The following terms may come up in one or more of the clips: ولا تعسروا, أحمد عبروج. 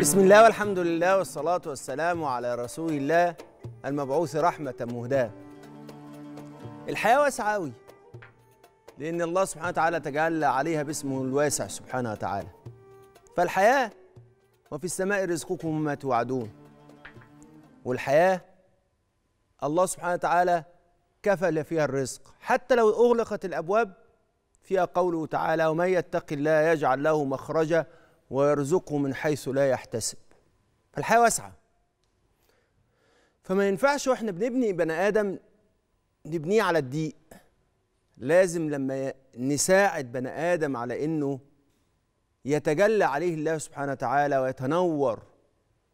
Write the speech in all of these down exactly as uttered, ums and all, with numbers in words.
بسم الله والحمد لله والصلاة والسلام على رسول الله المبعوث رحمة مهداة. الحياة واسعة أوي، لأن الله سبحانه وتعالى تجلى عليها باسمه الواسع سبحانه وتعالى. فالحياة وفي السماء رزقكم ما توعدون، والحياة الله سبحانه وتعالى كفل فيها الرزق، حتى لو أغلقت الأبواب فيها قوله تعالى: ومن يتق الله يجعل له مخرجا ويرزقه من حيث لا يحتسب. فالحياة واسعة، فما ينفعش واحنا بنبني بني آدم نبنيه على الضيق. لازم لما نساعد بني آدم على إنه يتجلى عليه الله سبحانه وتعالى ويتنور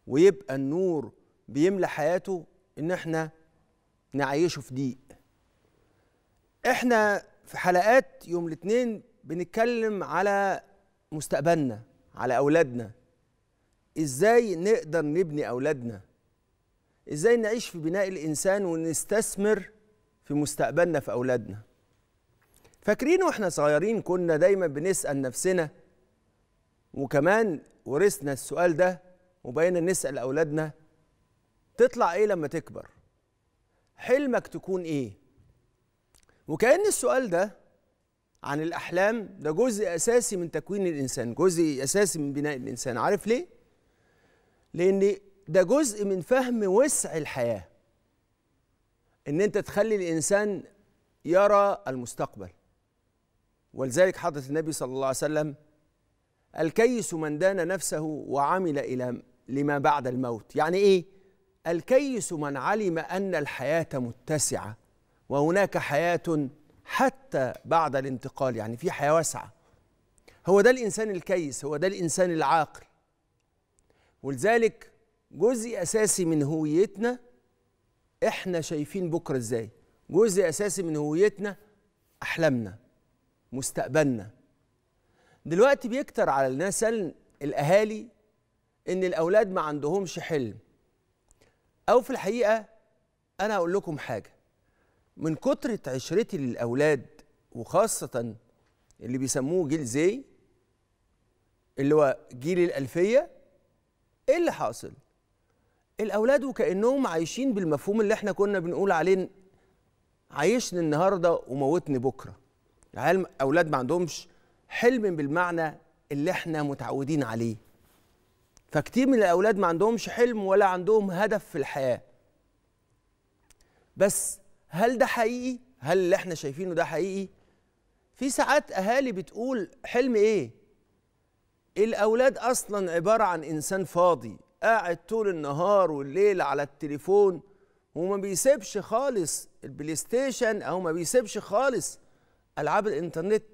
ويبقى النور بيملى حياته، إن احنا نعيشه في ضيق. احنا في حلقات يوم الاثنين بنتكلم على مستقبلنا، على أولادنا، إزاي نقدر نبني أولادنا، إزاي نعيش في بناء الإنسان ونستثمر في مستقبلنا في أولادنا. فاكرين وإحنا صغيرين كنا دايما بنسأل نفسنا، وكمان ورثنا السؤال ده وبقينا نسأل أولادنا: تطلع إيه لما تكبر؟ حلمك تكون إيه؟ وكأن السؤال ده عن الأحلام ده جزء أساسي من تكوين الإنسان، جزء أساسي من بناء الإنسان. عارف ليه؟ لأن ده جزء من فهم وسع الحياة، إن أنت تخلي الإنسان يرى المستقبل. ولذلك حضرة النبي صلى الله عليه وسلم: الكيس من دان نفسه وعمل إلى لما بعد الموت. يعني إيه؟ الكيس من علم أن الحياة متسعة وهناك حياة حتى بعد الانتقال، يعني في حياة واسعة. هو ده الإنسان الكيس، هو ده الإنسان العاقل. ولذلك جزء أساسي من هويتنا إحنا شايفين بكرة إزاي، جزء أساسي من هويتنا أحلامنا، مستقبلنا. دلوقتي بيكتر على الناس الأهالي إن الأولاد ما عندهمش حلم، أو في الحقيقة أنا هقول لكم حاجة، من كترة عشرتي للأولاد وخاصة اللي بيسموه جيل زي اللي هو جيل الألفية، إيه اللي حاصل؟ الأولاد وكأنهم عايشين بالمفهوم اللي احنا كنا بنقول عليه عايشني النهاردة وموتني بكرة. العيال أولاد ما عندهمش حلم بالمعنى اللي احنا متعودين عليه. فكتير من الأولاد ما عندهمش حلم ولا عندهم هدف في الحياة. بس هل ده حقيقي؟ هل اللي احنا شايفينه ده حقيقي؟ في ساعات أهالي بتقول حلم إيه؟ الأولاد أصلاً عبارة عن إنسان فاضي قاعد طول النهار والليل على التليفون، وما بيسيبش خالص البلاي ستيشن أو ما بيسيبش خالص ألعاب الإنترنت.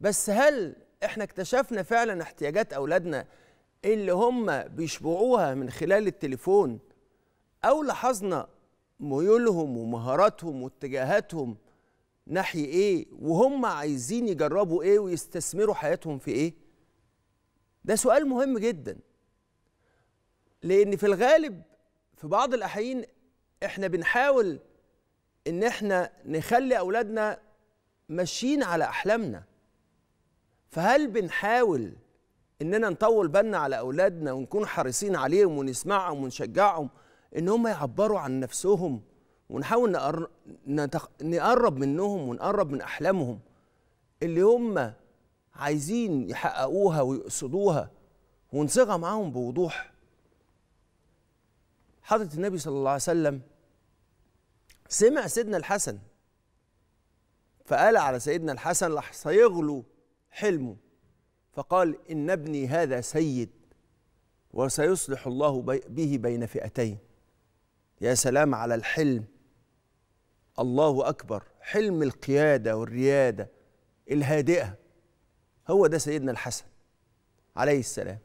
بس هل احنا اكتشفنا فعلاً احتياجات أولادنا اللي هم بيشبعوها من خلال التليفون، أو لاحظنا ميولهم ومهاراتهم واتجاهاتهم ناحية إيه، وهم عايزين يجربوا إيه ويستثمروا حياتهم في إيه؟ ده سؤال مهم جدا، لأن في الغالب في بعض الأحيان إحنا بنحاول إن إحنا نخلي أولادنا ماشيين على أحلامنا. فهل بنحاول إننا نطول بالنا على أولادنا ونكون حريصين عليهم ونسمعهم ونشجعهم إن هم يعبروا عن نفسهم، ونحاول نقر... نتخ... نقرب منهم ونقرب من أحلامهم اللي هم عايزين يحققوها ويقصدوها، ونصيغها معاهم بوضوح؟ حضرة النبي صلى الله عليه وسلم سمع سيدنا الحسن فقال على سيدنا الحسن: لح سيغلو حلمه، فقال: إن ابني هذا سيد وسيصلح الله به بين فئتين. يا سلام على الحلم، الله أكبر، حلم القيادة والريادة الهادئة. هو ده سيدنا الحسن عليه السلام.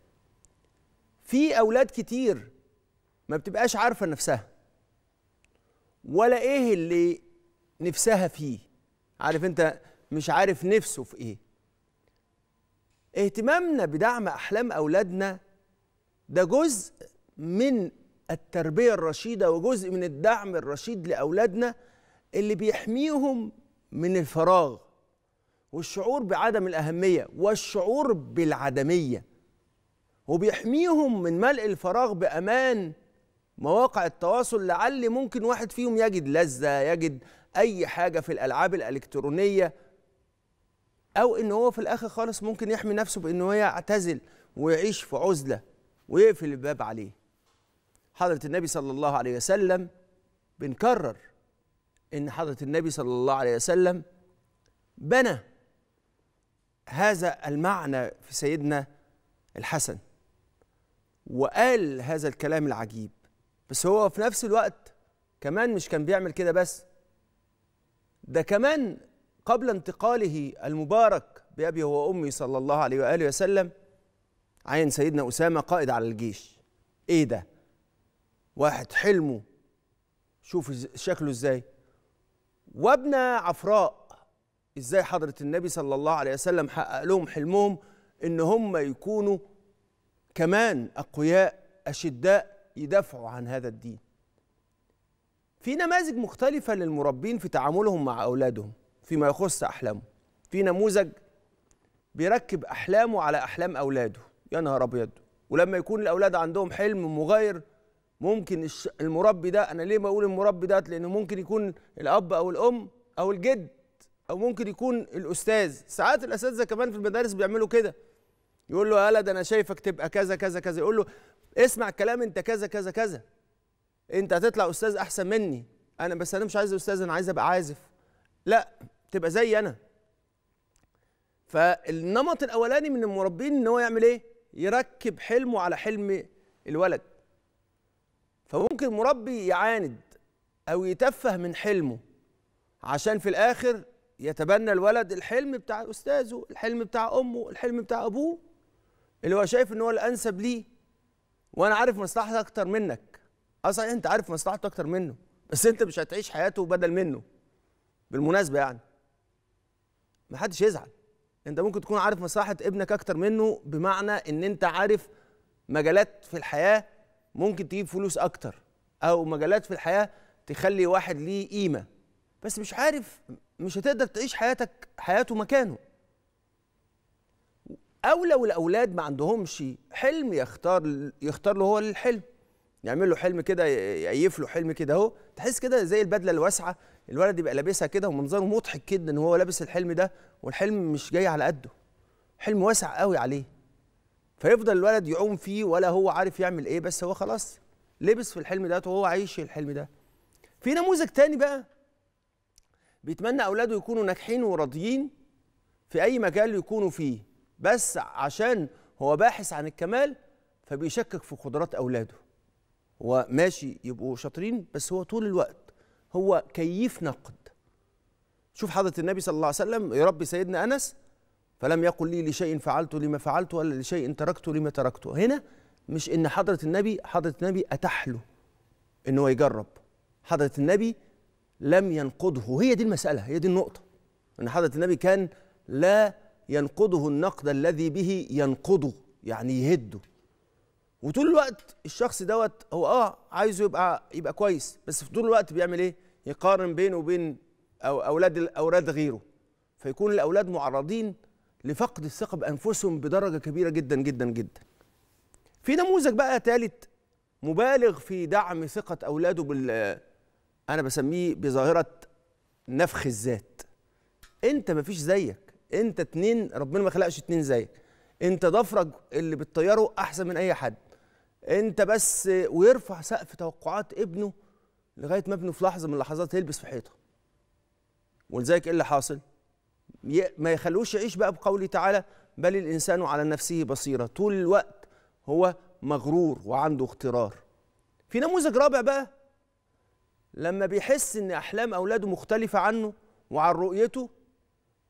في أولاد كتير ما بتبقاش عارفة نفسها ولا إيه اللي نفسها فيه. عارف أنت مش عارف نفسه في إيه. اهتمامنا بدعم أحلام أولادنا ده جزء من التربية الرشيدة، وجزء من الدعم الرشيد لأولادنا اللي بيحميهم من الفراغ والشعور بعدم الأهمية والشعور بالعدمية. وبيحميهم من ملء الفراغ بأمان مواقع التواصل، لعل ممكن واحد فيهم يجد لذة، يجد أي حاجة في الألعاب الإلكترونية، أو إن هو في الآخر خالص ممكن يحمي نفسه بإن هو يعتزل ويعيش في عزلة ويقفل الباب عليه. حضرة النبي صلى الله عليه وسلم، بنكرر إن حضرة النبي صلى الله عليه وسلم بنى هذا المعنى في سيدنا الحسن، وقال هذا الكلام العجيب. بس هو في نفس الوقت كمان مش كان بيعمل كده بس، ده كمان قبل انتقاله المبارك بأبيه وأمه صلى الله عليه وآله وسلم، عين سيدنا أسامة قائد على الجيش. إيه ده؟ واحد حلمه، شوف شكله إزاي، وابن عفراء، إزاي حضرة النبي صلى الله عليه وسلم حقق لهم حلمهم إن هم يكونوا كمان أقوياء أشداء يدافعوا عن هذا الدين. في نماذج مختلفة للمربين في تعاملهم مع أولادهم فيما يخص أحلامهم. في نموذج بيركب أحلامه على أحلام أولاده، يا نهار أبيض. ولما يكون الأولاد عندهم حلم مغاير، ممكن المربي ده، أنا ليه بقول المربي ده؟ لأنه ممكن يكون الأب أو الأم أو الجد، أو ممكن يكون الأستاذ. ساعات الأساتذة كمان في المدارس بيعملوا كده، يقول له يا ولد أنا شايفك تبقى كذا كذا كذا، يقول له اسمع الكلام، أنت كذا كذا كذا، أنت هتطلع أستاذ أحسن مني. أنا بس أنا مش عايز أستاذ، أنا عايز أبقى عازف. لا، تبقى زي أنا. فالنمط الأولاني من المربين إن هو يعمل إيه؟ يركب حلمه على حلم الولد. فممكن مربي يعاند أو يتفه من حلمه عشان في الآخر يتبنى الولد الحلم بتاع أستاذه، الحلم بتاع أمه، الحلم بتاع أبوه، اللي هو شايف إن هو الأنسب ليه. وأنا عارف مصلحتك أكتر منك. أه صحيح، أنت عارف مصلحته أكتر منه، بس أنت مش هتعيش حياته بدل منه. بالمناسبة يعني، محدش يزعل، أنت ممكن تكون عارف مصلحة ابنك أكتر منه، بمعنى إن أنت عارف مجالات في الحياة ممكن تجيب فلوس أكتر، أو مجالات في الحياة تخلي واحد ليه قيمة، بس مش عارف، مش هتقدر تعيش حياتك حياته مكانه. أو لو الأولاد ما عندهمش حلم، يختار يختار له هو الحلم، يعمل له حلم كده، يقيف له حلم كده أهو، تحس كده زي البدلة الواسعة، الولد يبقى لابسها كده ومنظره مضحك كده إن هو لابس الحلم ده، والحلم مش جاي على قده، حلم واسع قوي عليه. فيفضل الولد يعوم فيه ولا هو عارف يعمل إيه، بس هو خلاص لبس في الحلم ده وهو عايش الحلم ده. في نموذج تاني بقى بيتمنى أولاده يكونوا ناجحين وراضيين في أي مجال يكونوا فيه، بس عشان هو باحث عن الكمال فبيشكك في قدرات أولاده. هو ماشي يبقوا شاطرين، بس هو طول الوقت هو كيف نقد. شوف حضرة النبي صلى الله عليه وسلم يربي سيدنا أنس، فلم يقل لي لشيء فعلته لما فعلته، ولا لشيء تركته لما تركته. هنا مش إن حضرة النبي حضرة النبي أتاح له إن هو يجرب، حضرة النبي لم ينقضه. وهي دي المسألة، هي دي النقطة، إن حضرة النبي كان لا ينقضه النقد الذي به ينقضه، يعني يهده. وطول الوقت الشخص دوت هو اه عايزه يبقى يبقى كويس، بس في طول الوقت بيعمل ايه؟ يقارن بينه وبين أو اولاد اولاد غيره، فيكون الاولاد معرضين لفقد الثقه بانفسهم بدرجه كبيره جدا جدا جدا. في نموذج بقى ثالث مبالغ في دعم ثقه اولاده بال، انا بسميه بظاهره نفخ الذات. انت مفيش زيك، انت اتنين، ربنا ما خلقش اتنين زيك، انت ضفرك اللي بتطيره احسن من اي حد، انت بس. ويرفع سقف توقعات ابنه لغايه ما ابنه في لحظه من اللحظات هيلبس في حيطه. ولذلك ايه اللي حاصل؟ ما يخلوش يعيش بقى بقوله تعالى بل الانسان على نفسه بصيره. طول الوقت هو مغرور وعنده اغترار. في نموذج رابع بقى، لما بيحس ان احلام اولاده مختلفه عنه وعن رؤيته،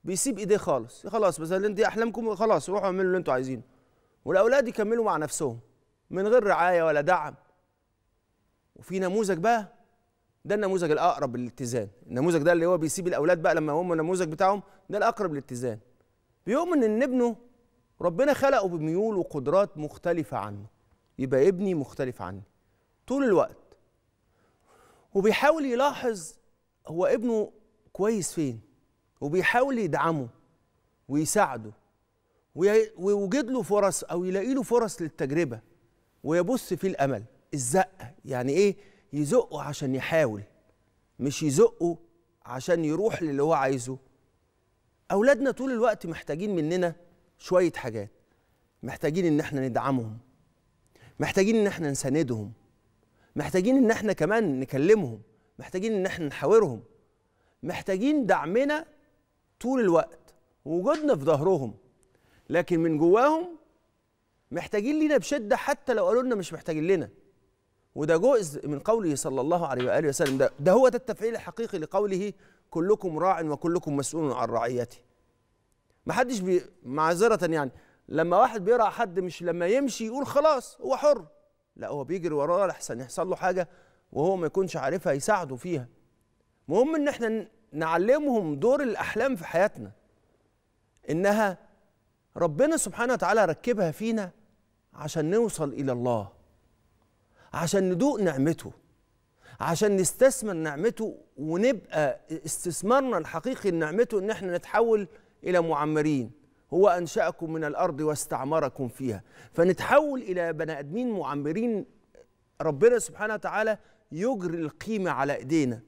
بيسيب ايديه خالص، خلاص بس دي احلامكم، خلاص روحوا اعملوا اللي انتوا عايزينه، والاولاد يكملوا مع نفسهم من غير رعاية ولا دعم. وفي نموذج بقى، ده النموذج الأقرب للاتزان، النموذج ده اللي هو بيسيب الأولاد بقى لما هم النموذج بتاعهم ده الأقرب للاتزان. بيؤمن إن ابنه ربنا خلقه بميول وقدرات مختلفة عنه، يبقى ابني مختلف عني طول الوقت. وبيحاول يلاحظ هو ابنه كويس فين، وبيحاول يدعمه ويساعده، ويوجد له فرص أو يلاقي له فرص للتجربة ويبص في الأمل. الزقة يعني إيه؟ يزقه عشان يحاول، مش يزقه عشان يروح للي هو عايزه. أولادنا طول الوقت محتاجين مننا شوية حاجات، محتاجين إن احنا ندعمهم، محتاجين إن احنا نساندهم، محتاجين إن احنا كمان نكلمهم، محتاجين إن احنا نحاورهم، محتاجين دعمنا طول الوقت ووجودنا في ظهرهم، لكن من جواهم محتاجين لينا بشدة حتى لو قالوا لنا مش محتاجين لنا. وده جزء من قوله صلى الله عليه وآله وسلم، ده, ده هو ده التفعيل الحقيقي لقوله كلكم راع وكلكم مسؤول عن رعيته. محدش بي... معذرة يعني، لما واحد بيرعى حد مش لما يمشي يقول خلاص هو حر، لا هو بيجري وراه لحسن يحصل له حاجة وهو ما يكونش عارفها يساعده فيها. مهم ان احنا نعلمهم دور الأحلام في حياتنا، انها ربنا سبحانه وتعالى ركبها فينا عشان نوصل إلى الله، عشان ندوق نعمته، عشان نستثمر نعمته ونبقى استثمارنا الحقيقي لنعمته ان احنا نتحول إلى معمرين. هو أنشأكم من الأرض واستعمركم فيها، فنتحول إلى بني آدمين معمرين. ربنا سبحانه وتعالى يجري القيمة على إيدينا،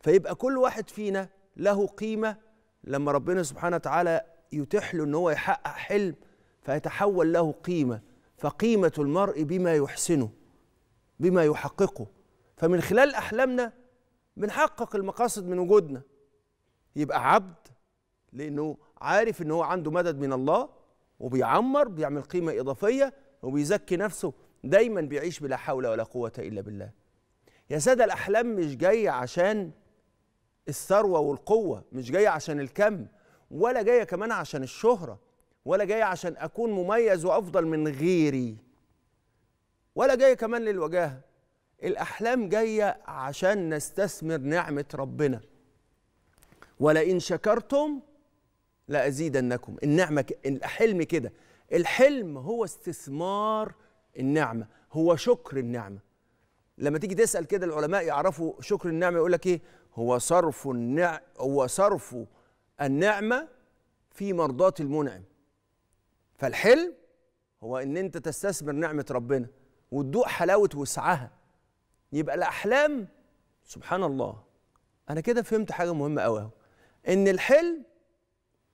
فيبقى كل واحد فينا له قيمة لما ربنا سبحانه وتعالى يتيح له إن هو يحقق حلم، فيتحول له قيمة. فقيمة المرء بما يحسنه، بما يحققه. فمن خلال أحلامنا بنحقق المقاصد من وجودنا. يبقى عبد لأنه عارف إن هو عنده مدد من الله، وبيعمر، بيعمل قيمة إضافية، وبيزكي نفسه، دايما بيعيش بلا حول ولا قوة إلا بالله. يا سادة، الأحلام مش جاية عشان الثروة والقوة، مش جاية عشان الكم، ولا جاية كمان عشان الشهرة، ولا جاية عشان أكون مميز وأفضل من غيري، ولا جاية كمان للوجاهة. الأحلام جاية عشان نستثمر نعمة ربنا. ولئن شكرتم لأزيدنكم. النعمة، الحلم كده، الحلم هو استثمار النعمة، هو شكر النعمة. لما تيجي تسأل كده العلماء يعرفوا شكر النعمة يقول لك إيه؟ هو صرف النعم، هو صرف النعمة في مرضاة المنعم. فالحلم هو إن أنت تستثمر نعمة ربنا وتدوق حلاوة وسعها. يبقى الأحلام سبحان الله، أنا كده فهمت حاجة مهمة أوي، إن الحلم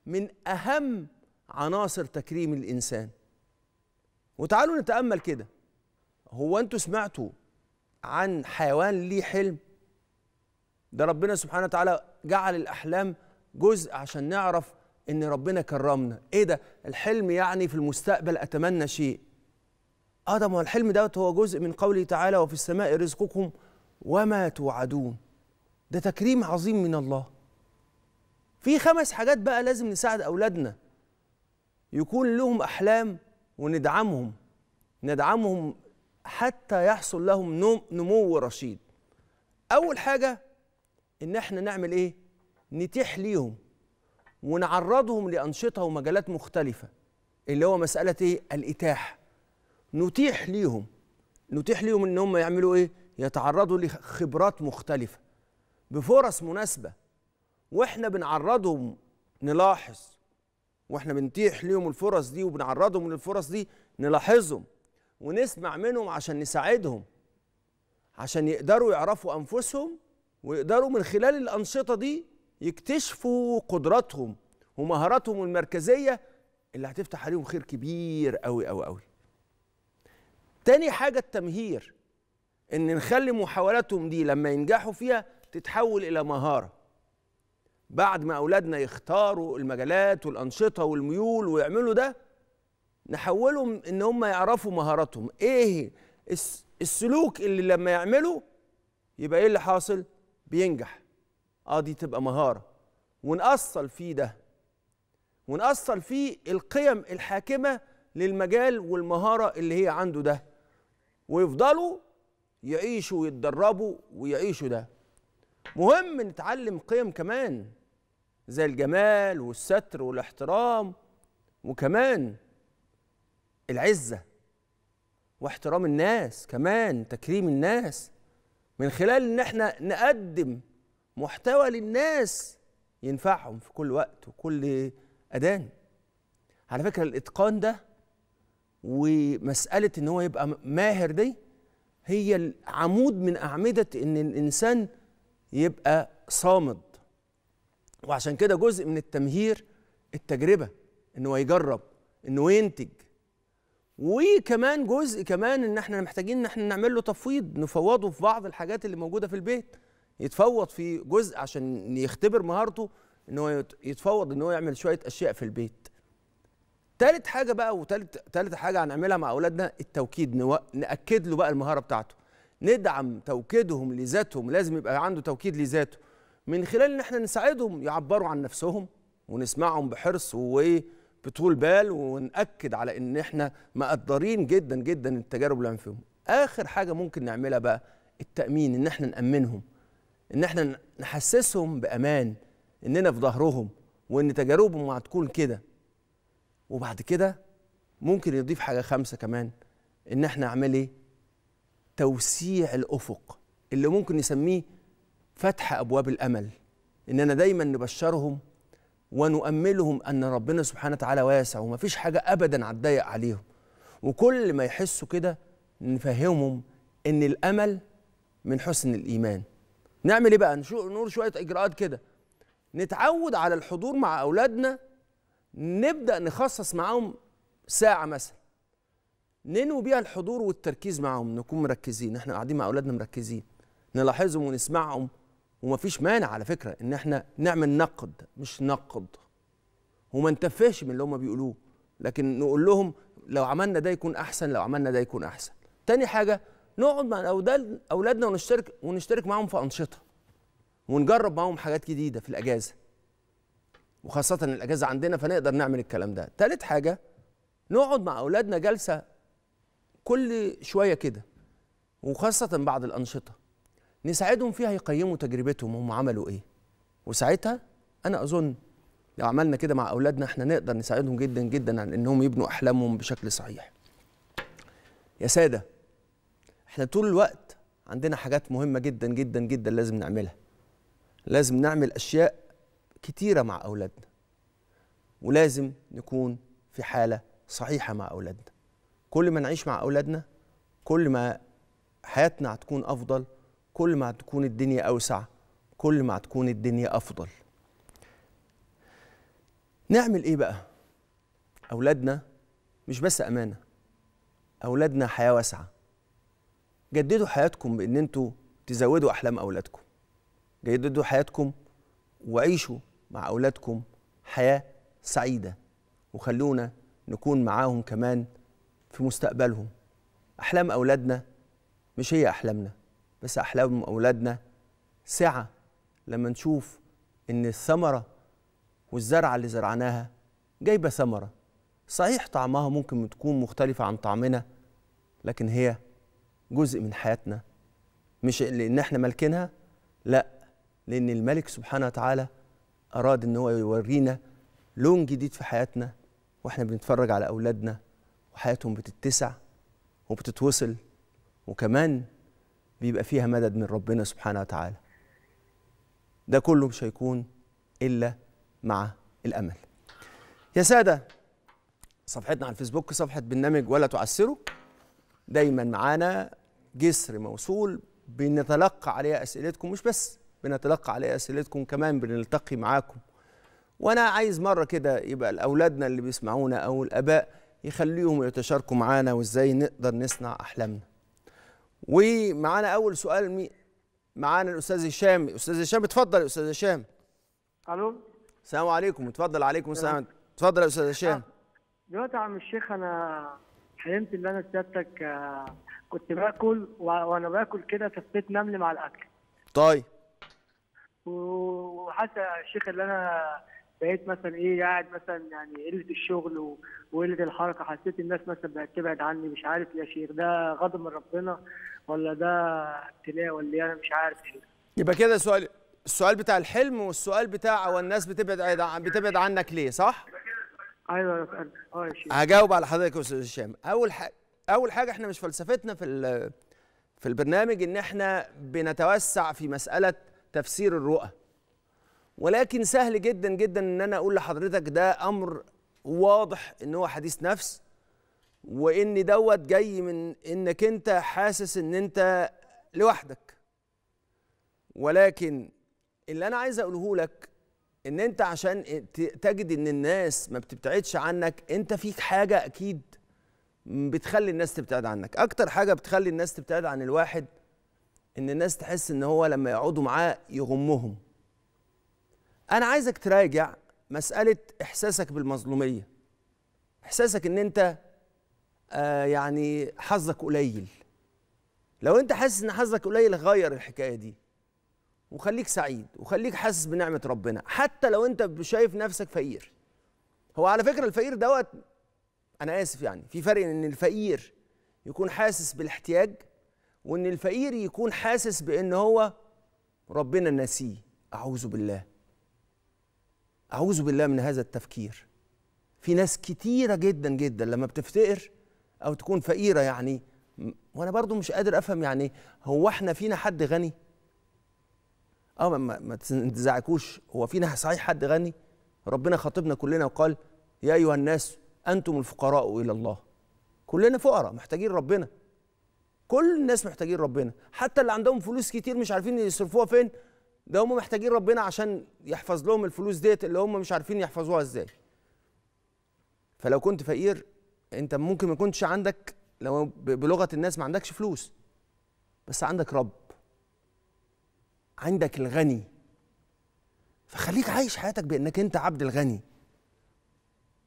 من أهم عناصر تكريم الإنسان. وتعالوا نتأمل كده، هو أنتوا سمعتوا عن حيوان ليه حلم؟ ده ربنا سبحانه وتعالى جعل الأحلام جزء عشان نعرف إن ربنا كرمنا. إيه ده؟ الحلم يعني في المستقبل أتمنى شيء. آه ده ما هو الحلم دوت هو جزء من قوله تعالى وفي السماء رزقكم وما توعدون. ده تكريم عظيم من الله. في خمس حاجات بقى لازم نساعد أولادنا يكون لهم أحلام وندعمهم، ندعمهم حتى يحصل لهم نمو رشيد. أول حاجة إن احنا نعمل إيه؟ نتيح ليهم ونعرضهم لأنشطة ومجالات مختلفة، اللي هو مسألة إيه؟ الإتاحة. نتيح ليهم، نتيح ليهم إن هم يعملوا إيه؟ يتعرضوا لخبرات مختلفة بفرص مناسبة. واحنا بنعرضهم نلاحظ، واحنا بنتيح ليهم الفرص دي وبنعرضهم للفرص دي نلاحظهم ونسمع منهم عشان نساعدهم، عشان يقدروا يعرفوا أنفسهم ويقدروا من خلال الأنشطة دي يكتشفوا قدراتهم ومهاراتهم المركزية اللي هتفتح عليهم خير كبير قوي قوي قوي. تاني حاجة التمهير، إن نخلي محاولاتهم دي لما ينجحوا فيها تتحول إلى مهارة. بعد ما أولادنا يختاروا المجالات والأنشطة والميول ويعملوا ده، نحولهم إن هم يعرفوا مهاراتهم. إيه السلوك اللي لما يعملوا يبقى إيه اللي حاصل؟ بينجح. آه دي تبقى مهارة، ونأصل فيه ده، ونأصل فيه القيم الحاكمة للمجال والمهارة اللي هي عنده ده، ويفضلوا يعيشوا ويتدربوا ويعيشوا ده. مهم نتعلم قيم كمان زي الجمال والستر والاحترام، وكمان العزة واحترام الناس، كمان تكريم الناس، من خلال ان احنا نقدم محتوى للناس ينفعهم في كل وقت وكل أذان. على فكرة الإتقان ده ومسألة إن هو يبقى ماهر دي هي عمود من أعمدة إن الإنسان يبقى صامد. وعشان كده جزء من التمهير التجربة، إن هو يجرب، إن هو ينتج. وكمان جزء كمان إن إحنا محتاجين إن إحنا نعمل له تفويض، نفوضه في بعض الحاجات اللي موجودة في البيت، يتفوض في جزء عشان يختبر مهارته، إن هو يتفوض إن هو يعمل شوية أشياء في البيت. تالت حاجة بقى وتالت تالت حاجة هنعملها مع أولادنا التوكيد، نو... نأكد له بقى المهارة بتاعته، ندعم توكيدهم لذاتهم، لازم يبقى عنده توكيد لذاته من خلال إن إحنا نساعدهم يعبروا عن نفسهم ونسمعهم بحرص وبطول بال، ونأكد على إن إحنا مقدرين جدا جدا التجارب اللي فيهم. آخر حاجة ممكن نعملها بقى التأمين، إن إحنا نأمنهم، إن إحنا نحسسهم بأمان، إننا في ظهرهم وإن تجاربهم هتكون كده. وبعد كده ممكن يضيف حاجة خامسة كمان، إن إحنا نعمل إيه؟ توسيع الأفق اللي ممكن نسميه فتح أبواب الأمل، إننا دايما نبشرهم ونؤملهم أن ربنا سبحانه وتعالى واسع ومفيش حاجة أبدا هتضيق عليهم. وكل ما يحسوا كده نفهمهم إن الأمل من حسن الإيمان. نعمل إيه بقى؟ نقول شوية إجراءات كده، نتعود على الحضور مع أولادنا، نبدأ نخصص معاهم ساعة مثلا ننوي بيها الحضور والتركيز معاهم، نكون مركزين، احنا قاعدين مع أولادنا مركزين، نلاحظهم ونسمعهم. ومفيش مانع على فكرة إن احنا نعمل نقد، مش نقد وما نتفهش من اللي هم بيقولوه، لكن نقول لهم لو عملنا ده يكون أحسن، لو عملنا ده يكون أحسن. تاني حاجة نقعد مع أولادنا ونشترك ونشترك معاهم في أنشطة، ونجرب معاهم حاجات جديدة في الأجازة، وخاصة الأجازة عندنا فنقدر نعمل الكلام ده. تالت حاجة نقعد مع أولادنا جلسة كل شوية كده، وخاصة بعد الأنشطة نساعدهم فيها يقيموا تجربتهم، هم عملوا إيه. وساعتها أنا أظن لو عملنا كده مع أولادنا إحنا نقدر نساعدهم جدا جدا على إنهم يبنوا أحلامهم بشكل صحيح. يا سادة، إحنا طول الوقت عندنا حاجات مهمة جدا جدا جدا لازم نعملها، لازم نعمل أشياء كتيرة مع أولادنا، ولازم نكون في حالة صحيحة مع أولادنا. كل ما نعيش مع أولادنا كل ما حياتنا هتكون أفضل، كل ما هتكون الدنيا أوسع، كل ما هتكون الدنيا أفضل. نعمل إيه بقى؟ أولادنا مش بس أمانة، أولادنا حياة واسعة. جددوا حياتكم بإن أنتوا تزودوا أحلام أولادكم، جددوا حياتكم وعيشوا مع أولادكم حياة سعيدة، وخلونا نكون معاهم كمان في مستقبلهم. أحلام أولادنا مش هي أحلامنا بس، أحلام أولادنا سعة لما نشوف إن الثمرة والزرعة اللي زرعناها جايبة ثمرة. صحيح طعمها ممكن تكون مختلفة عن طعمنا، لكن هي جزء من حياتنا، مش لأن إحنا مالكينها، لأ، لأن الملك سبحانه وتعالى أراد إن هو يورينا لون جديد في حياتنا، وإحنا بنتفرج على أولادنا وحياتهم بتتسع وبتتوصل، وكمان بيبقى فيها مدد من ربنا سبحانه وتعالى. ده كله مش هيكون إلا مع الأمل. يا سادة، صفحتنا على الفيسبوك صفحة برنامج ولا تعسروا، دايما معانا جسر موصول بنتلقى عليها أسئلتكم، مش بس بنتلقى على أسئلتكم، كمان بنلتقي معاكم. وأنا عايز مرة كده يبقى الأولادنا اللي بيسمعونا أو الآباء يخليهم يتشاركوا معانا وإزاي نقدر نصنع أحلامنا. ومعانا أول سؤال، مين معانا؟ الأستاذ هشام. أستاذ هشام اتفضل. يا أستاذ هشام. ألو، السلام عليكم. اتفضل. عليكم السلام. اتفضل يا أستاذ هشام. دلوقتي يا عم الشيخ، أنا حلمت إن أنا سيادتك كنت باكل وأنا باكل كده تفيت نمل مع الأكل. طيب. وحتى الشيخ اللي انا بقيت مثلا ايه قاعد مثلا يعني قله الشغل وقله الحركه، حسيت الناس مثلا بقت تبعد عني، مش عارف يا شيخ ده غضب من ربنا ولا ده ابتلاء ولا ايه، انا مش عارف ايه. يبقى كده سؤال، السؤال بتاع الحلم والسؤال بتاع هو الناس بتبعد بتبعد عنك ليه، صح؟ ايوه يا فندم. اه يا شيخ هجاوب على حضرتك يا استاذ هشام. اول حاجه اول حاجه احنا مش فلسفتنا في في البرنامج ان احنا بنتوسع في مساله تفسير الرؤى، ولكن سهل جدا جدا ان انا اقول لحضرتك ده امر واضح ان هو حديث نفس، وان دوت جاي من انك انت حاسس ان انت لوحدك. ولكن اللي انا عايز اقوله لك ان انت عشان تجد ان الناس ما بتبتعدش عنك، انت فيك حاجه اكيد بتخلي الناس تبتعد عنك. اكتر حاجه بتخلي الناس تبتعد عن الواحد ان الناس تحس ان هو لما يقعدوا معاه يغمهم. انا عايزك تراجع مساله احساسك بالمظلوميه، احساسك ان انت آه يعني حظك قليل. لو انت حاسس ان حظك قليل غير الحكايه دي، وخليك سعيد، وخليك حاسس بنعمه ربنا حتى لو انت شايف نفسك فقير. هو على فكره الفقير دوت، انا اسف يعني، في فرق ان الفقير يكون حاسس بالاحتياج، وان الفقير يكون حاسس بان هو ربنا ناسيه. اعوذ بالله اعوذ بالله من هذا التفكير. في ناس كتيره جدا جدا لما بتفتقر او تكون فقيره، يعني وانا برضو مش قادر افهم، يعني هو احنا فينا حد غني؟ اه ما, ما تزعكوش، هو فينا صحيح حد غني؟ ربنا خاطبنا كلنا وقال يا ايها الناس انتم الفقراء الى الله. كلنا فقراء محتاجين ربنا، كل الناس محتاجين ربنا، حتى اللي عندهم فلوس كتير مش عارفين يصرفوها فين، ده هم محتاجين ربنا عشان يحفظ لهم الفلوس ديت اللي هم مش عارفين يحفظوها ازاي. فلو كنت فقير انت ممكن ما يكونش عندك، لو بلغه الناس ما عندكش فلوس، بس عندك رب، عندك الغني. فخليك عايش حياتك بانك انت عبد الغني،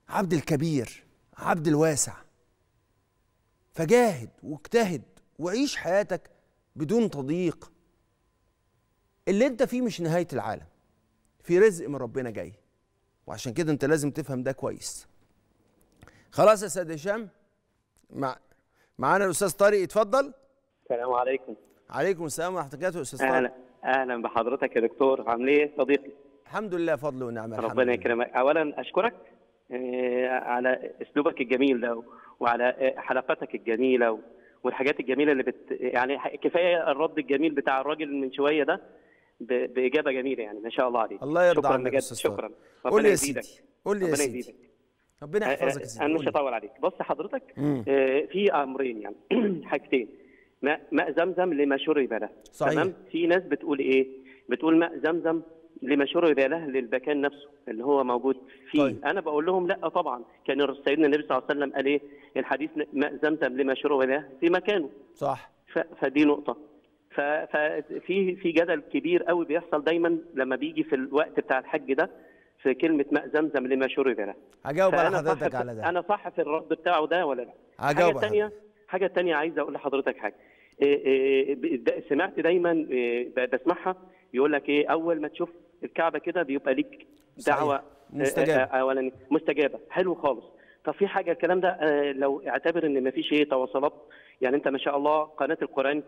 عبد الكبير، عبد الواسع. فجاهد واجتهد وعيش حياتك بدون تضييق. اللي انت فيه مش نهاية العالم، في رزق من ربنا جاي، وعشان كده انت لازم تفهم ده كويس. خلاص يا استاذ هشام، مع معانا الاستاذ طارق، اتفضل. السلام عليكم. عليكم السلام ورحمة الله وبركاته يا استاذ طارق. اهلا اهلا بحضرتك يا دكتور، عامل ايه صديقي؟ الحمد لله، فضل ونعمة، ربنا يكرمك. اولا اشكرك على اسلوبك الجميل ده، وعلى حلقاتك الجميله والحاجات الجميله اللي بت يعني كفايه الرد الجميل بتاع الراجل من شويه ده باجابه جميله، يعني ما شاء الله عليك. الله يرضى عنك يا استاذ. شكرا. ربنا يزيدك. قول لي يا سيدي، ربنا يزيدك، ربنا يحفظك يا سيدي. انا مش هطول عليك. بص حضرتك، في امرين يعني حاجتين، ماء زمزم لما شرب له. تمام. في ناس بتقول ايه؟ بتقول ماء زمزم لما شرب له للبكان نفسه اللي هو موجود فيه. طيب. انا بقول لهم لا طبعا، كان سيدنا النبي صلى الله عليه وسلم قال ايه؟ الحديث ماء زمزم لما شرب له في مكانه. صح. فدي نقطه. ففي في جدل كبير قوي بيحصل دايما لما بيجي في الوقت بتاع الحج ده في كلمه ماء زمزم لما شرب له. هجاوب على حضرتك على ده. انا صح في الرد بتاعه ده ولا لا؟ هجاوب. حاجه ثانيه، حاجه ثانيه عايز اقول لحضرتك حاجه. سمعت دايما بسمعها يقول لك ايه؟ اول ما تشوف الكعبه كده بيبقى ليك دعوه مستجابه. اولا مستجابه، حلو خالص. طب في حاجه، الكلام ده لو اعتبر ان ما فيش ايه تواصلات، يعني انت ما شاء الله قناه القران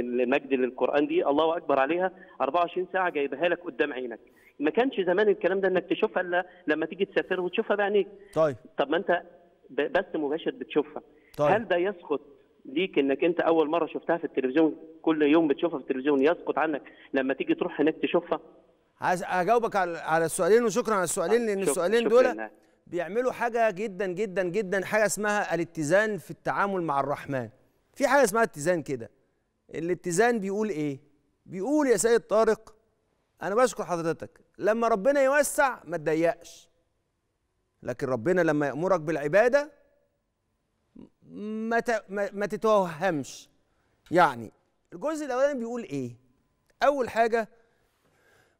المجد للقران دي الله اكبر عليها، أربعة وعشرين ساعه جايبها لك قدام عينك. ما كانش زمان الكلام ده انك تشوفها الا لما تيجي تسافر وتشوفها بعينيك. طيب. طب ما انت بس مباشر بتشوفها. طيب. هل ده يسقط ليك انك انت اول مره شفتها في التلفزيون، كل يوم بتشوفها في التلفزيون، يسقط عنك لما تيجي تروح هناك تشوفها؟ هجاوبك على على السؤالين، وشكرا على السؤالين، لان السؤالين دول بيعملوا حاجه جدا جدا جدا، حاجه اسمها الاتزان في التعامل مع الرحمن. في حاجه اسمها اتزان كده. الاتزان بيقول ايه؟ بيقول يا سيد طارق انا بشكر حضرتك، لما ربنا يوسع ما تضيقش، لكن ربنا لما يأمرك بالعباده ما ما تتوهمش. يعني الجزء الاولاني بيقول ايه؟ اول حاجه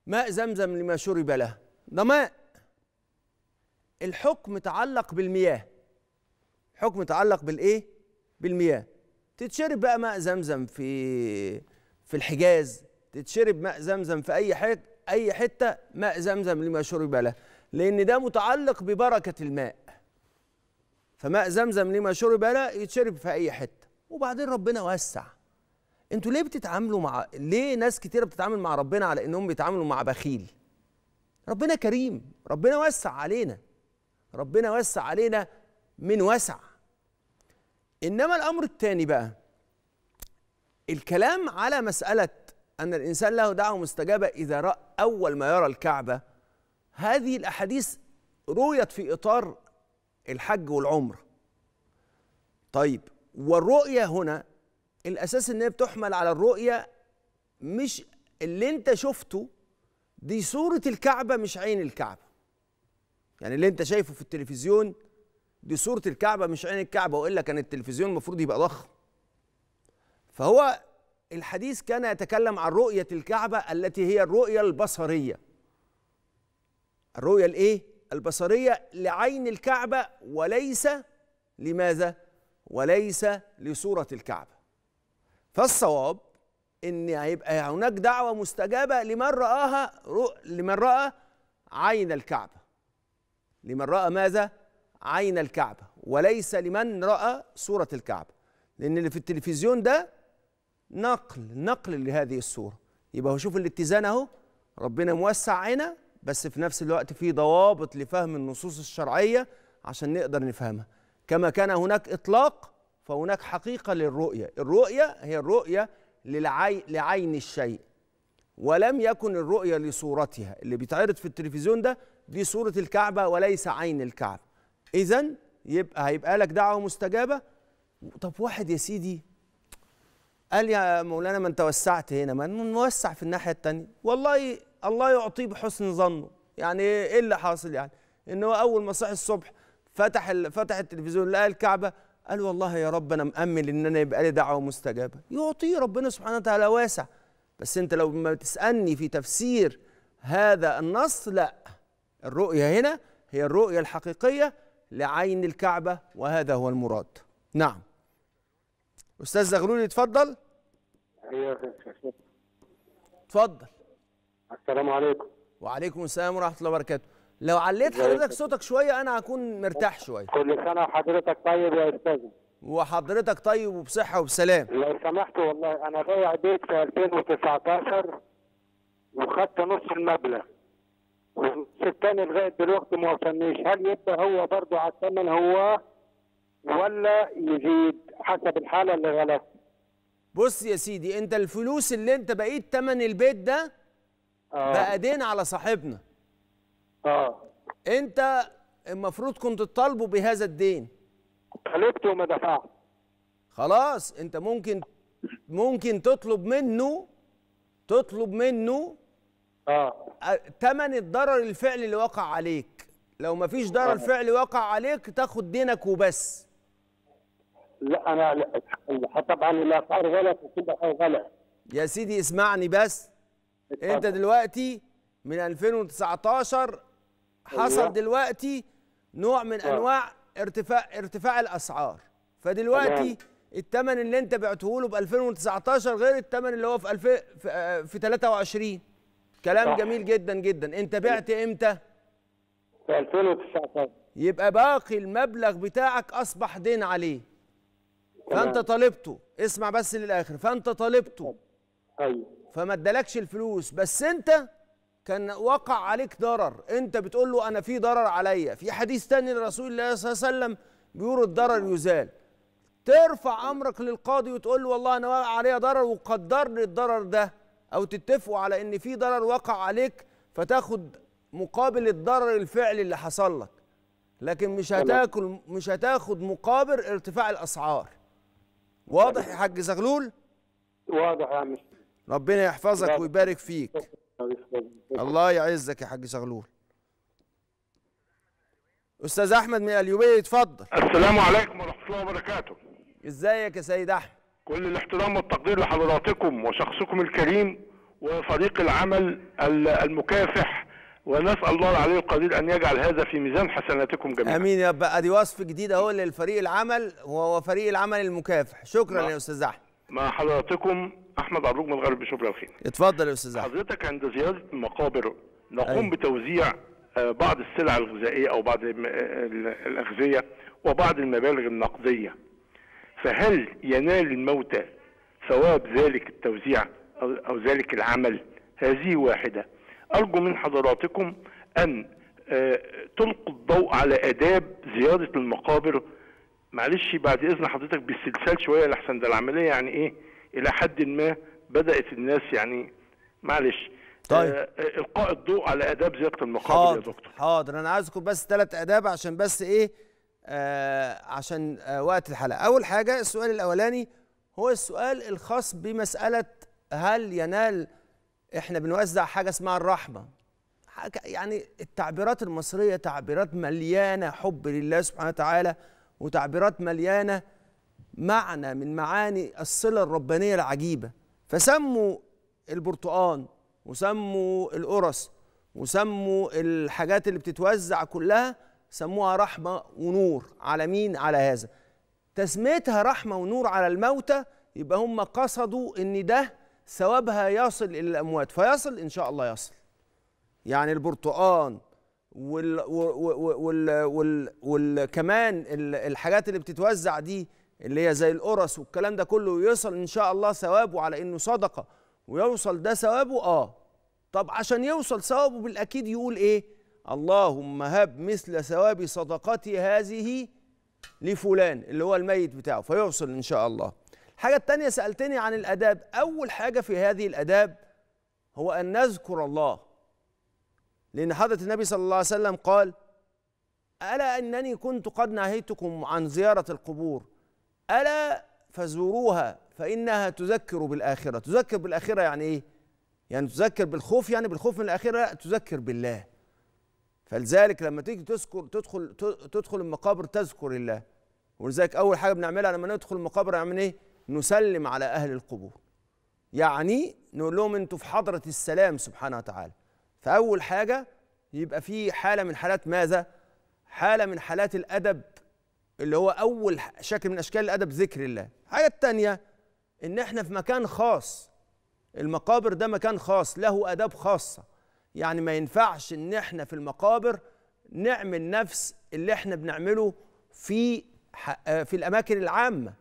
ماء زمزم لما شرب له، ده ماء. الحكم تعلق بالمياه، حكم تعلق بالايه؟ بالمياه. تتشرب بقى ماء زمزم في في الحجاز، تتشرب ماء زمزم في اي حاجه، اي حته ماء زمزم لما شرب له، لان ده متعلق ببركه الماء. فماء زمزم لما شرب له يتشرب في اي حته. وبعدين ربنا وسع. انتوا ليه بتتعاملوا مع، ليه ناس كتيره بتتعامل مع ربنا على انهم بيتعاملوا مع بخيل؟ ربنا كريم، ربنا وسع علينا، ربنا وسع علينا من وسع. انما الامر الثاني بقى، الكلام على مساله ان الانسان له دعوه مستجابه اذا رأى، اول ما يرى الكعبه، هذه الاحاديث رؤيت في إطار الحج والعمرة. طيب والرؤية هنا الأساس إن هي بتحمل على الرؤية، مش اللي أنت شفته دي صورة الكعبة مش عين الكعبة. يعني اللي أنت شايفه في التلفزيون دي صورة الكعبة مش عين الكعبة، وإلا كان التلفزيون المفروض يبقى ضخم. فهو الحديث كان يتكلم عن رؤية الكعبة التي هي الرؤية البصرية. الرؤية الإيه؟ البصرية لعين الكعبة، وليس لماذا؟ وليس لصورة الكعبة. فالصواب إن هيبقى هناك دعوة مستجابة لمن رآها، لمن رأى عين الكعبة. لمن رأى ماذا؟ عين الكعبة، وليس لمن رأى صورة الكعبة. لأن اللي في التلفزيون ده نقل نقل لهذه الصورة. يبقى هو شوف الاتزان اهو، ربنا موسع عينا، بس في نفس الوقت في ضوابط لفهم النصوص الشرعية عشان نقدر نفهمها. كما كان هناك إطلاق فهناك حقيقة للرؤية. الرؤية هي الرؤية للعين لعين الشيء، ولم يكن الرؤية لصورتها. اللي بيتعرض في التلفزيون ده دي صورة الكعبة وليس عين الكعبة. إذن يبقى هيبقى لك دعوة مستجابة. طب واحد يا سيدي قال يا مولانا ما انت وسعت هنا، ما نوسع في الناحية التانية. والله الله يعطيه بحسن ظنه. يعني ايه اللي حاصل؟ يعني ان هو اول ما صحي الصبح فتح فتح التلفزيون لقى الكعبة، قال والله يا رب انا مأمل ان انا يبقى لي دعوة مستجابة. يعطيه ربنا سبحانه وتعالى واسع. بس انت لو ما تسألني في تفسير هذا النص، لا، الرؤية هنا هي الرؤية الحقيقية لعين الكعبة، وهذا هو المراد. نعم أستاذ زغلولي اتفضل. أيوة اتفضل. السلام عليكم. وعليكم السلام ورحمة الله وبركاته. لو عليت حضرتك صوتك شوية أنا هكون مرتاح شوية. كل سنة وحضرتك طيب يا أستاذ. وحضرتك طيب وبصحة وبسلام. لو سمحت والله أنا بايع بيت في ألفين وتسعتاشر وخدت نص المبلغ، والثاني لغاية دلوقتي ما وصلنيش. هل يبقى هو برضه على الثمن هو ولا يزيد حسب الحالة اللي غلط؟ بص يا سيدي، انت الفلوس اللي انت بقيت تمن البيت ده آه. بقى دين على صاحبنا. اه انت المفروض كنت تطالبه بهذا الدين. طلبته وما دفعت. خلاص انت ممكن ممكن تطلب منه تطلب منه اه تمن الضرر الفعلي اللي وقع عليك. لو ما فيش ضرر فعلي وقع عليك تاخد دينك وبس. لا انا لا. طبعا الاسعار غلط وكل حاجه غلط. يا سيدي اسمعني بس. اتفضل. انت دلوقتي من ألفين وتسعتاشر حصل أيوة. دلوقتي نوع من أوه. انواع ارتفاع ارتفاع الاسعار. فدلوقتي الثمن اللي انت بعته له ب ألفين وتسعتاشر غير الثمن اللي هو في ألفين في تلاتة وعشرين. كلام صح. جميل جدا جدا. انت بعت امتى؟ في ألفين وتسعتاشر. يبقى باقي المبلغ بتاعك اصبح دين عليه. فانت طالبته، اسمع بس للاخر، فانت طالبته ايوه فما ادالكش الفلوس، بس انت كان وقع عليك ضرر. انت بتقول له انا في ضرر عليا، في حديث تاني لرسول الله صلى الله عليه وسلم بيقول الضرر يزال. ترفع امرك للقاضي وتقول له والله انا وقع عليا ضرر وقدر لي الضرر ده، او تتفقوا على ان في ضرر وقع عليك فتاخد مقابل الضرر الفعلي اللي حصل لك، لكن مش هتاكل مش هتاخد مقابل ارتفاع الاسعار. واضح يا حاج زغلول؟ واضح يا عم. ربنا يحفظك ويبارك فيك. الله يعزك يا حاج زغلول. استاذ احمد من اليوبيه اتفضل. السلام عليكم ورحمه الله وبركاته. ازيك يا سيد احمد؟ كل الاحترام والتقدير لحضراتكم وشخصكم الكريم وفريق العمل المكافح، ونسأل الله العلي القدير أن يجعل هذا في ميزان حسناتكم جميعا. آمين يا رب. أدي وصف جديد أهو للفريق العمل، وهو فريق العمل المكافح. شكرا يا أستاذ أحمد. مع حضراتكم أحمد عبروج من الغرب بشبرا الخير. اتفضل يا أستاذ أحمد. حضرتك عند زيارة المقابر نقوم أيه. بتوزيع بعض السلع الغذائية أو بعض الأغذية وبعض المبالغ النقدية. فهل ينال الموتى ثواب ذلك التوزيع أو ذلك العمل؟ هذه واحدة. أرجو من حضراتكم أن تلقوا الضوء على آداب زيارة المقابر. معلش بعد إذن حضرتك باسترسال شوية لحسن ده العملية يعني إيه إلى حد ما بدأت الناس يعني معلش طيب القاء الضوء على اداب زياده المقابر يا دكتور. حاضر، انا عايزكم بس ثلاث اداب عشان بس ايه آه عشان آه وقت الحلقه. اول حاجه السؤال الاولاني هو السؤال الخاص بمساله هل ينال، احنا بنوزع حاجه اسمها الرحمه، حاجة يعني التعبيرات المصريه تعبيرات مليانه حب لله سبحانه وتعالى وتعبيرات مليانه معنى من معاني الصله الربانيه العجيبه، فسموا البرتقان وسموا القرص وسموا الحاجات اللي بتتوزع كلها سموها رحمه ونور. على مين؟ على هذا. تسميتها رحمه ونور على الموتى يبقى هم قصدوا ان ده ثوابها يصل الى الاموات، فيصل ان شاء الله يصل. يعني البرتقان وال وال وال والكمان الحاجات اللي بتتوزع دي اللي هي زي القرص والكلام ده كله يوصل ان شاء الله ثوابه على انه صدقه ويوصل ده ثوابه. اه طب عشان يوصل ثوابه بالاكيد يقول ايه؟ اللهم هب مثل ثواب صدقتي هذه لفلان اللي هو الميت بتاعه، فيوصل ان شاء الله. الحاجه الثانيه سالتني عن الاداب، اول حاجه في هذه الاداب هو ان نذكر الله، لان حضره النبي صلى الله عليه وسلم قال: الا انني كنت قد نهيتكم عن زياره القبور الا فزوروها فإنها تذكر بالآخرة. تذكر بالآخرة يعني إيه؟ يعني تذكر بالخوف، يعني بالخوف من الآخرة؟ لا، تذكر بالله. فلذلك لما تيجي تذكر تدخل تدخل المقابر تذكر الله، ولذلك أول حاجة بنعملها لما ندخل المقابر نعمل إيه؟ نسلم على أهل القبور. يعني نقول لهم أنتوا في حضرة السلام سبحانه وتعالى. فأول حاجة يبقى في حالة من حالات ماذا؟ حالة من حالات الأدب اللي هو أول شكل من أشكال الأدب ذكر الله. الحاجة الثانية إن إحنا في مكان خاص، المقابر ده مكان خاص له آداب خاصة، يعني ما ينفعش إن إحنا في المقابر نعمل نفس اللي إحنا بنعمله في في الأماكن العامة.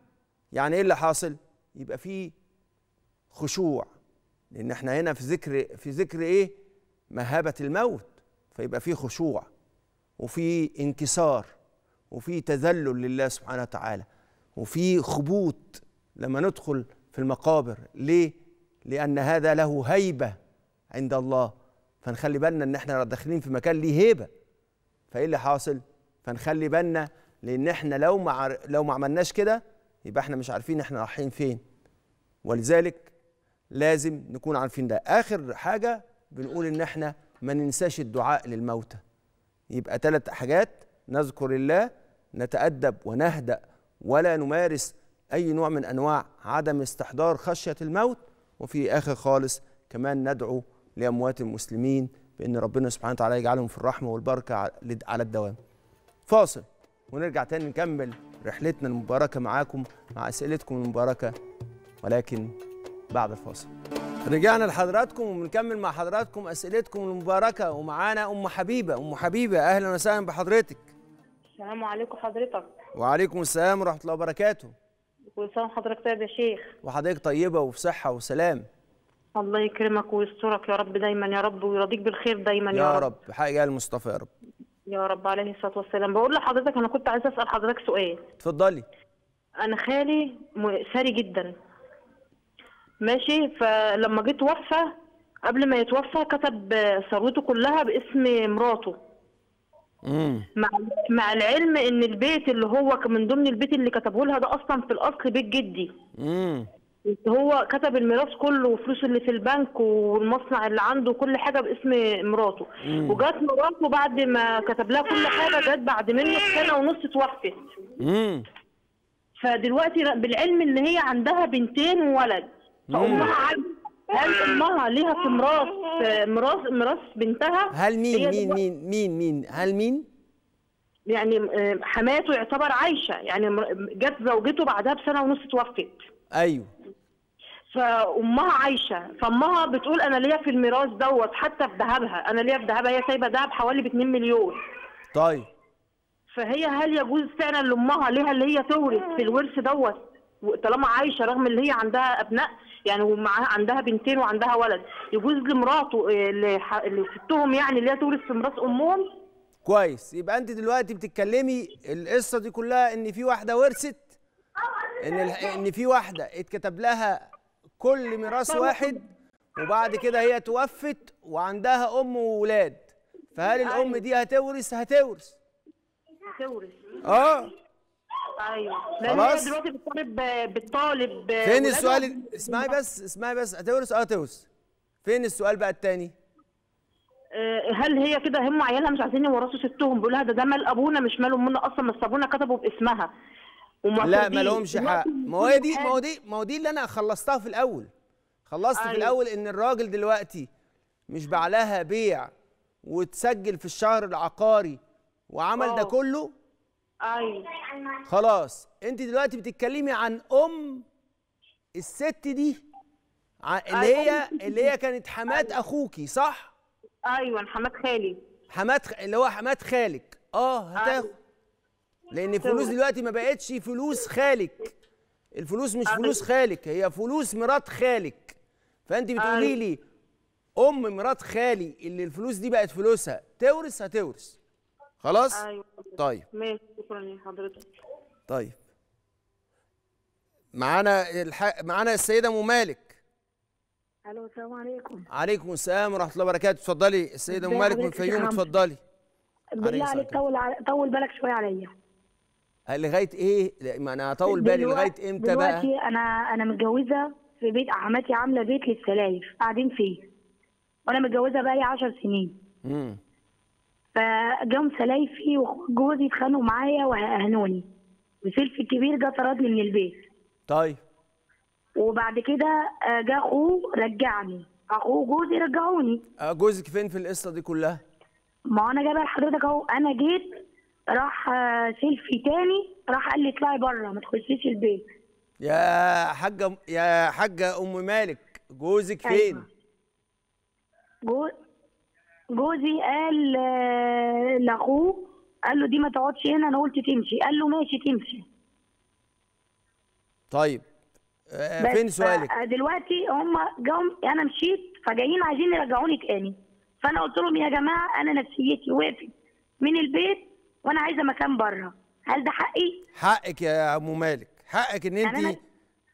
يعني إيه اللي حاصل؟ يبقى في خشوع، لأن إحنا هنا في ذكر في ذكر إيه؟ مهابة الموت، فيبقى في خشوع وفي انكسار وفي تذلل لله سبحانه وتعالى وفي خبوط لما ندخل في المقابر. ليه؟ لأن هذا له هيبة عند الله، فنخلي بالنا إن إحنا داخلين في مكان ليه هيبة. فإيه اللي حاصل؟ فنخلي بالنا، لأن إحنا لو ما لو ما عملناش كده يبقى إحنا مش عارفين إحنا رايحين فين، ولذلك لازم نكون عارفين ده. آخر حاجة بنقول إن إحنا ما ننساش الدعاء للموتى. يبقى ثلاث حاجات: نذكر الله، نتأدب ونهدأ ولا نمارس أي نوع من أنواع عدم استحضار خشية الموت، وفي آخر خالص كمان ندعو لأموات المسلمين بأن ربنا سبحانه وتعالى يجعلهم في الرحمة والبركة على الدوام. فاصل ونرجع تاني نكمل رحلتنا المباركة معاكم مع أسئلتكم المباركة، ولكن بعد الفاصل. رجعنا لحضراتكم وبنكمل مع حضراتكم أسئلتكم المباركة، ومعانا أم حبيبة. أم حبيبة أهلا وسهلا بحضرتك. السلام عليكم حضرتك. وعليكم السلام ورحمة الله وبركاته. كل سنة وحضرتك طيب يا شيخ. وحضرتك طيبة وفي صحة وسلام. الله يكرمك ويسترك يا رب دايما يا رب، ويرضيك بالخير دايما يا, يا رب. رب بحق المصطفى يا رب. يا رب عليه الصلاة والسلام. بقول لحضرتك أنا كنت عايزة أسأل حضرتك سؤال. اتفضلي. أنا خالي ثري جدا. ماشي، فلما جه توفى قبل ما يتوفى كتب ثروته كلها باسم مراته. مع مع العلم ان البيت اللي هو من ضمن البيت اللي كتبه لها ده اصلا في الاصل بيت جدي. امم هو كتب الميراث كله وفلوسه اللي في البنك والمصنع اللي عنده وكل حاجه باسم مراته. مم. وجات مراته بعد ما كتب لها كل حاجه جت بعد منه سنه ونص توفت. امم فدلوقتي بالعلم ان هي عندها بنتين وولد، فامها عايزه هل امها ليها في ميراث ميراث ميراث بنتها؟ هل مين مين مين مين مين هل مين؟ يعني حماته يعتبر عايشه، يعني جت زوجته بعدها بسنه ونص توفت. ايوه. فامها عايشه، فامها بتقول انا ليا في الميراث دوت حتى في ذهبها، انا ليا في ذهبها، هي سايبه ذهب حوالي ب اتنين مليون. طيب. فهي هل يجوز فعلا لامها ليها اللي هي تورث في الورث دوت طالما عايشه رغم اللي هي عندها ابناء؟ يعني ومعها عندها بنتين وعندها ولد، يجوز لمراته اللي ستهم يعني اللي هي تورث في ميراث امهم؟ كويس، يبقى انت دلوقتي بتتكلمي القصه دي كلها ان في واحده ورثت، ان ان في واحده اتكتب لها كل ميراث واحد، وبعد كده هي توفت وعندها ام واولاد، فهل الام دي هتورث؟ هتورث هتورث اه ايوه. خلاص دلوقتي بتطالب بتطالب فين السؤال؟ اسمعي بس اسمعي بس هتورث اه تورث. فين السؤال بقى الثاني؟ هل هي كده هم عيالها مش عايزين يورثوا ستهم، بيقول لها ده ده مال ابونا مش ماله مننا اصلا، بس ابونا كتبه باسمها. لا ما لهمش حق. ما هو دي ما هو دي ما هو دي اللي انا خلصتها في الاول. خلصت أيوة. في الاول ان الراجل دلوقتي مش باع لها بيع وتسجل في الشهر العقاري وعمل أوه. ده كله. ايوه خلاص. انت دلوقتي بتتكلمي عن ام الست دي اللي هي اللي هي كانت حمات أيوة. اخوكي صح؟ ايوه حمات خالي. حمات خ... اللي هو حمات خالك اه هتاخد أيوة. لان الفلوس دلوقتي ما بقتش فلوس خالك، الفلوس مش أيوة. فلوس خالك، هي فلوس مرات خالك. فانت بتقولي أيوة. لي ام مرات خالي اللي الفلوس دي بقت فلوسها تورث؟ هتورث. خلاص أيوة. طيب ماشي شكرا لحضرتك. طيب معانا الح... معانا السيده ام مالك. الو السلام عليكم. عليكم السلام ورحمه الله وبركاته. اتفضلي السيده ام مالك من الفيوم. اتفضلي بالله عليك. طول طول بالك شويه عليا. لغايه ايه؟ ما انا هطول بالي لغايه امتى بقى؟ دلوقتي انا انا متجوزه في بيت عمتي، عامله بيت للسلايف قاعدين فيه، وانا متجوزه بقى لي عشر سنين. امم فجم سلايفي وجوزي اتخانقوا معايا واهنوني، وسلفي الكبير جه طردني من البيت. طيب وبعد كده جه اخوه رجعني، اخوه جوزي رجعوني. جوزك فين في القصه دي كلها؟ ما انا جايبها لحضرتك اهو. انا جيت راح سيلفي تاني راح قال لي اطلعي بره ما تخشيش البيت. يا حاجه يا حاجه ام مالك جوزك فين؟ جو... جوزي قال لاخوه قال له دي ما تقعدش هنا، انا قلت تمشي، قال له ماشي تمشي. طيب فين سؤالك؟ دلوقتي هم جم انا مشيت فجايين عايزين يرجعوني تاني، فانا قلت لهم يا جماعه انا نفسيتي وقفت من البيت وانا عايزه مكان بره، هل ده حقي؟ حقك يا ام مالك، حقك ان انت أنا...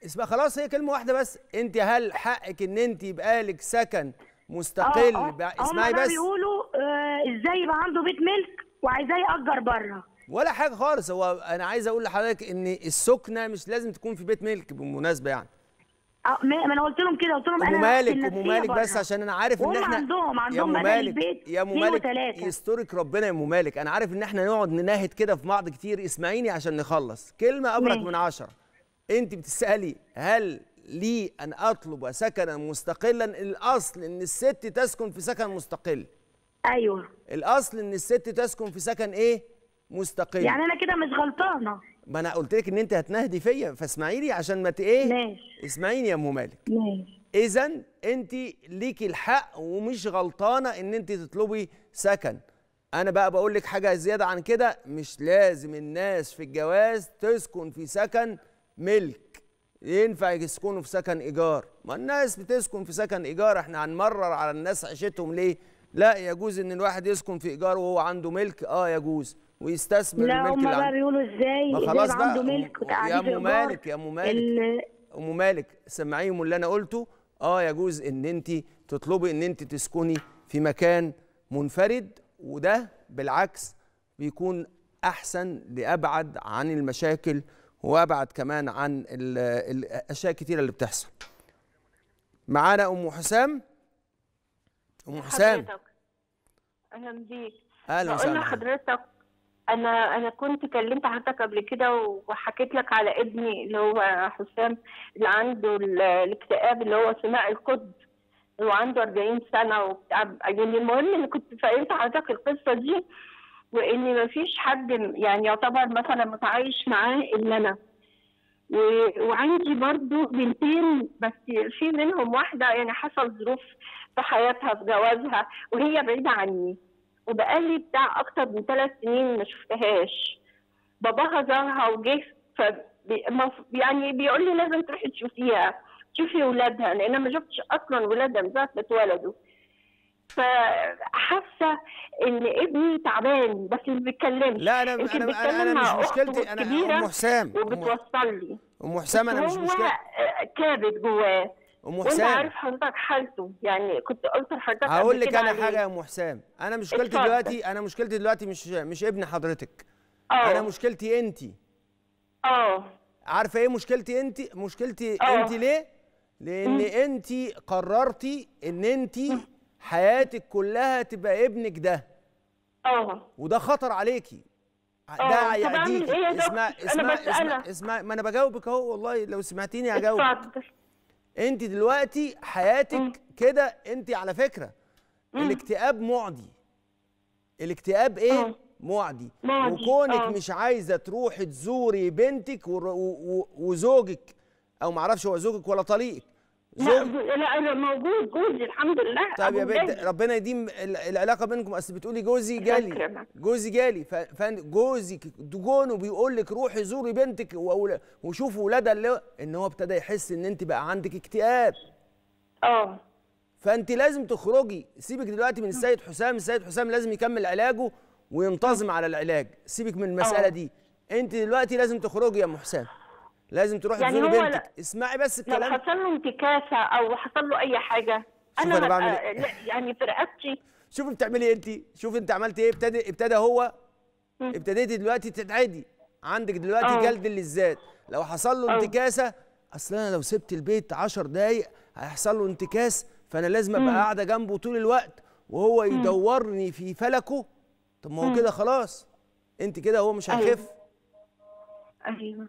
اسمع خلاص هي كلمه واحده بس، انت هل حقك ان انت يبقى لك سكن مستقل؟ أوه أوه. بقى... اسمعي بس هم بيقولوا آه ازاي يبقى عنده بيت ملك وعايزاه يأجر بره ولا حاجه خالص. هو انا عايز اقول لحضرتك ان السكنه مش لازم تكون في بيت ملك بالمناسبه يعني. اه ما انا قلت لهم كده، قلت لهم انا ام مالك ام مالك بس عشان انا عارف ان احنا عندهم عندهم البيت يا ام مالك يسترك ربنا يا ام مالك. انا عارف ان احنا نقعد نناهد كده في بعض كتير، اسمعيني عشان نخلص. كلمه ابرك من عشره. انت بتسالي هل لي ان اطلب سكنا مستقلا؟ الاصل ان الست تسكن في سكن مستقل. ايوه الاصل ان الست تسكن في سكن ايه؟ مستقيم. يعني انا كده مش غلطانه. ما انا قلت لك ان انت هتنهدي فيا فاسمعي لي عشان ما ت ايه. ماشي اسمعيني يا ام مالك. ماشي. اذا انت ليكي الحق ومش غلطانه ان انت تطلبي سكن. انا بقى بقول لك حاجه زياده عن كده، مش لازم الناس في الجواز تسكن في سكن ملك، ينفع يسكنوا في سكن ايجار. ما الناس بتسكن في سكن ايجار، احنا هنمرر على الناس عيشتهم ليه؟ لا يجوز ان الواحد يسكن في ايجار وهو عنده ملك. اه يجوز ويستثمر الملك. لا هم بقى بيقولوا ازاي ما خلاص بقى عنده ملك وتعديل يا ام مالك. يا ام مالك ال... ام مالك سمعيهم اللي انا قلته. اه يجوز ان انت تطلبي ان انت تسكني في مكان منفرد، وده بالعكس بيكون احسن لابعد عن المشاكل وابعد كمان عن ال... الاشياء الكتيره اللي بتحصل. معانا ام حسام. ام حسام اهلا بيك. اهلا وسهلا. بقول لحضرتك أنا أنا كنت كلمت حضرتك قبل كده وحكيت لك على ابني اللي هو حسام اللي عنده الاكتئاب اللي هو ثنائي القطب وعنده أربعين سنة واكتئاب. يعني المهم إن كنت فاهمت حضرتك القصة دي، وإن مفيش حد يعني يعتبر مثلا متعايش معاه إلا أنا. وعندي برضو بنتين بس في منهم واحدة يعني حصل ظروف في حياتها في جوازها وهي بعيدة عني، وبقالي بتاع أكتر من ثلاث سنين ما شفتهاش. باباها زارها وجه ف يعني بيقول لي لازم تروحي تشوفيها، تشوفي ولادها، لأن أنا ما شفتش أصلا ولادها من ساعة ما اتولدوا. فحاسة إن ابني تعبان بس ما بيتكلمش. لا أنا أنا أنا, أنا مش مشكلتي أنا أم حسام وبتوصل لي أم حسام أنا مش مشكلتي. هو كابت جواه ام حسام وانا عارف حضرتك حالته، يعني كنت قلت لحضرتك هقول لك انا حاجه يا ام حسام. انا مشكلتي اتفضل. دلوقتي انا مشكلتي دلوقتي مش مش ابن حضرتك. أوه. انا مشكلتي انت. اه عارفه ايه مشكلتي انت؟ مشكلتي أوه. انت ليه؟ لان م. انت قررتي ان انت حياتك كلها تبقى ابنك ده. اه وده خطر عليكي. ده يعديكي. إيه اسمع اسمع اسمع اسمع ما انا بجاوبك اهو، والله لو سمعتيني هجاوبك. اتفضل. انت دلوقتي حياتك كده. انت على فكره مم. الاكتئاب معدي. الاكتئاب ايه؟ أوه. معدي. معدي. وكونك أوه. مش عايزه تروحي تزوري بنتك وزوجك، او معرفش هو زوجك ولا طليقك. زوج... لا انا موجود جوزي الحمد لله. طب يا بنت ربنا يديم العلاقه بينكم، اصل بتقولي جوزي جالي جوزي جالي فجوزك دجونه بيقول لك روحي زوري بنتك وشوفي ولادها، اللي ان هو ابتدى يحس ان انت بقى عندك اكتئاب. اه فانت لازم تخرجي. سيبك دلوقتي من السيد حسام، السيد حسام لازم يكمل علاجه وينتظم على العلاج، سيبك من المساله أوه. دي. انت دلوقتي لازم تخرجي يا ام حسام، لازم تروحي يعني تزوري بنتك. لا. اسمعي بس الكلام. لو حصل له انتكاسه او حصل له اي حاجه انا, أنا بعمل إيه؟ يعني في رقبتي. شوفي بتعملي ايه انت، شوفي انت عملت ايه. ابتدى ابتدى هو ابتديتي دلوقتي تتعدي، عندك دلوقتي أوه. جلد اللذات. لو حصل له انتكاسه، اصل انا لو سبت البيت عشر دقايق هيحصل له انتكاس، فانا لازم ابقى قاعده جنبه طول الوقت وهو يدورني في فلكه. طب ما هو كده خلاص، انت كده هو مش هيخف. ايوه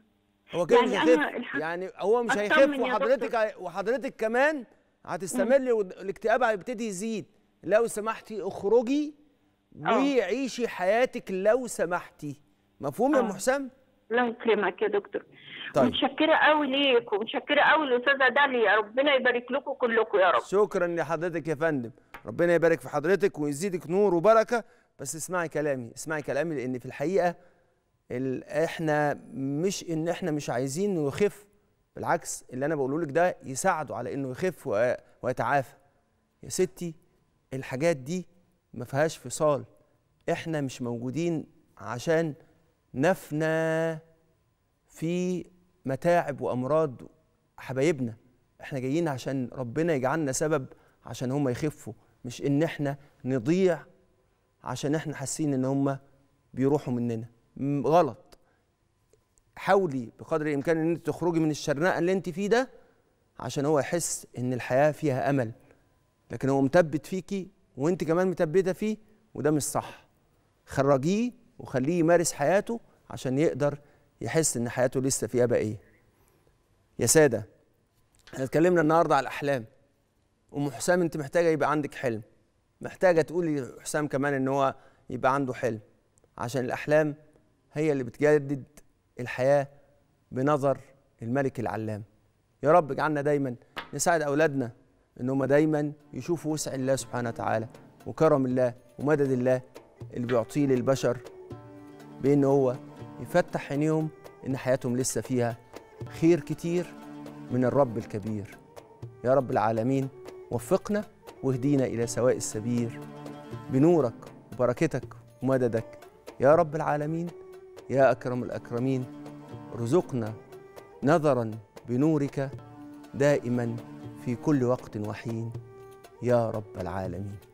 هو كده يعني مش هيخف، يعني هو مش هيخف وحضرتك وحضرتك كمان هتستمر والاكتئاب هيبتدي يزيد. لو سمحتي اخرجي وعيشي حياتك لو سمحتي. مفهوم يا ام حسام؟ الله يكرمك يا دكتور. طيب متشكره قوي ليك ومتشكره قوي للاستاذه داليا، ربنا يبارك لكم كلكم يا رب. شكرا لحضرتك يا فندم، ربنا يبارك في حضرتك ويزيدك نور وبركه. بس اسمعي كلامي، اسمعي كلامي، لان في الحقيقه احنا مش ان احنا مش عايزين انه يخف، بالعكس اللي انا بقوله لك ده يساعده على انه يخف ويتعافى. يا ستي الحاجات دي ما فيهاش فصال، احنا مش موجودين عشان نفنى في متاعب وامراض حبايبنا، احنا جايين عشان ربنا يجعلنا سبب عشان هم يخفوا، مش ان احنا نضيع عشان احنا حاسين ان هم بيروحوا مننا. غلط. حاولي بقدر الامكان ان انت تخرجي من الشرنقه اللي انت فيه ده عشان هو يحس ان الحياه فيها امل، لكن هو متبت فيكي وانت كمان متبته فيه، وده مش صح. خرجيه وخليه يمارس حياته عشان يقدر يحس ان حياته لسه فيها بقيه. يا ساده احنا اتكلمنا النهارده على الاحلام. ام حسام انت محتاجه يبقى عندك حلم، محتاجه تقولي لحسام كمان ان هو يبقى عنده حلم، عشان الاحلام هي اللي بتجدد الحياة بنظر الملك العلام. يا رب اجعلنا دايما نساعد أولادنا إن هم دايما يشوفوا وسع الله سبحانه وتعالى وكرم الله ومدد الله اللي بيعطيه للبشر، بإن هو يفتح عينيهم إن حياتهم لسه فيها خير كتير من الرب الكبير. يا رب العالمين وفقنا واهدينا إلى سواء السبيل بنورك وبركتك ومددك يا رب العالمين يا أكرم الأكرمين. رزقنا نظراً بنورك دائماً في كل وقت وحين يا رب العالمين.